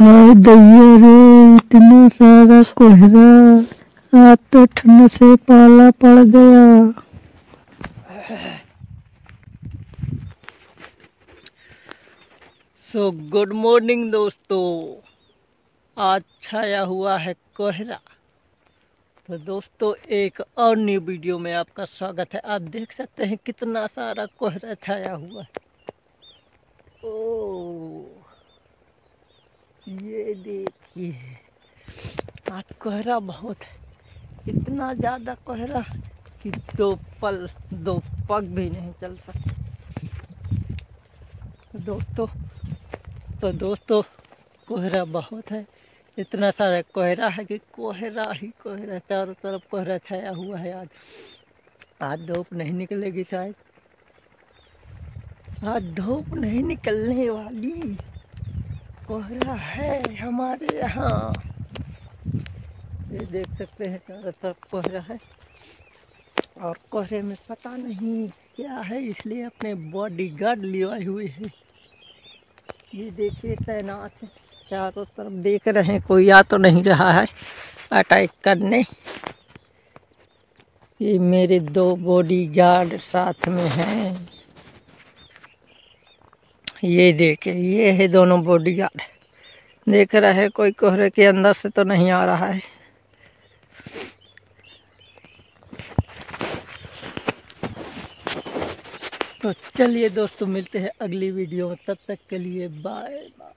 हाय दैया रे, इतना सारा कोहरा, आज तो ठंड से पाला पड़ गया। सो गुड मॉर्निंग दोस्तों, आज छाया हुआ है कोहरा। तो दोस्तों एक और न्यू वीडियो में आपका स्वागत है। आप देख सकते हैं कितना सारा कोहरा छाया हुआ है। ओ ये देखिए, आज कोहरा बहुत है, इतना ज़्यादा कोहरा कि दो पग भी नहीं चल सकते। तो दोस्तों कोहरा बहुत है, इतना सारा कोहरा है कि कोहरा ही कोहरा, चारों तरफ कोहरा छाया हुआ है। आज धूप नहीं निकलेगी शायद, आज धूप नहीं निकलने वाली, कोहरा है हमारे यहाँ। ये देख सकते हैं चारों तरफ कोहरा है, और कोहरे में पता नहीं क्या है, इसलिए अपने बॉडीगार्ड लिवाए हुए है। ये देखिए तैनात है चारों तरफ, देख रहे हैं कोई आ तो नहीं रहा है अटैक करने। ये मेरे दो बॉडीगार्ड साथ में हैं, ये देखे, ये है दोनों बॉडीगार्ड। देख रहे हैं कोई कोहरे के अंदर से तो नहीं आ रहा है। तो चलिए दोस्तों, मिलते हैं अगली वीडियो में, तब तक के लिए बाय बाय।